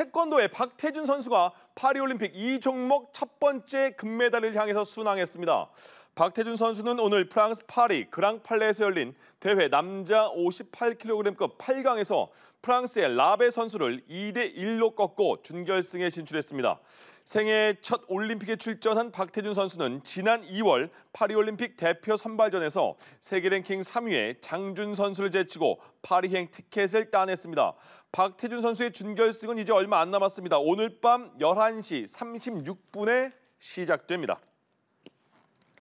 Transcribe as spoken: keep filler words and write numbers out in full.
태권도의 박태준 선수가 파리올림픽 이 종목 첫 번째 금메달을 향해서 순항했습니다. 박태준 선수는 오늘 프랑스 파리 그랑팔레에서 열린 대회 남자 오십팔 킬로그램급 팔 강에서 프랑스의 라베 선수를 이 대 일로 꺾고 준결승에 진출했습니다. 생애 첫 올림픽에 출전한 박태준 선수는 지난 이월 파리올림픽 대표 선발전에서 세계 랭킹 삼 위의 장준 선수를 제치고 파리행 티켓을 따냈습니다. 박태준 선수의 준결승은 이제 얼마 안 남았습니다. 오늘 밤 열한 시 삼십육 분에 시작됩니다.